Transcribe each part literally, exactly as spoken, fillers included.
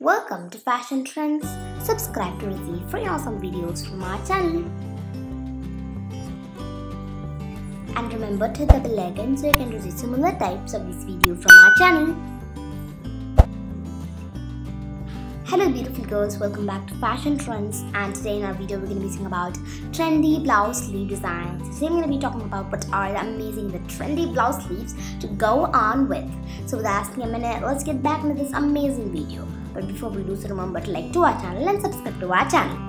Welcome to Fashion Trends. Subscribe to receive free awesome videos from our channel. And remember to hit the bell icon so you can receive similar types of this video from our channel. Hello beautiful girls, welcome back to Fashion Trends, and today in our video we're going to be talking about trendy blouse sleeve designs. Today I'm going to be talking about what are the amazing the trendy blouse sleeves to go on with. So without asking a minute, let's get back into this amazing video. But before we do so, remember to like to our channel and subscribe to our channel.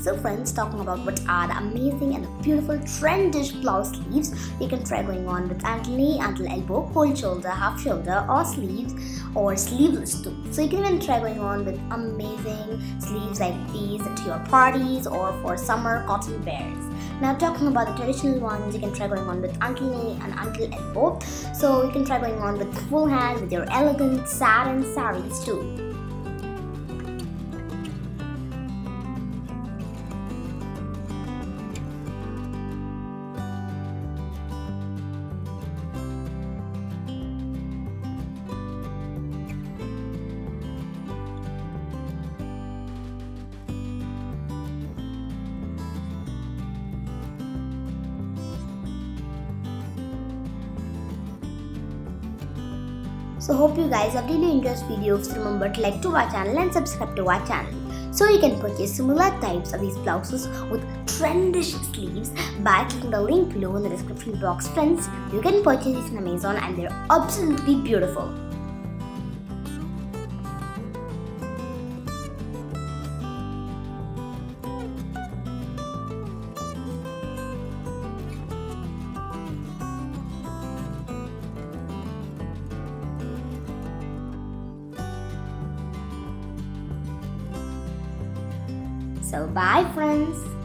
So friends, talking about what are the amazing and the beautiful trendish blouse sleeves you can try going on with ankle knee, ankle elbow, whole shoulder, half shoulder, or sleeves or sleeveless too. So you can even try going on with amazing sleeves like these to your parties or for summer cotton wears. Now talking about the traditional ones, you can try going on with ankle knee and ankle elbow. So you can try going on with full hand with your elegant satin sarees too. So hope you guys have really enjoyed this video. So remember to like to our channel and subscribe to our channel. So you can purchase similar types of these blouses with trendish sleeves by clicking the link below in the description box. Friends, you can purchase these on Amazon and they're absolutely beautiful. So bye friends.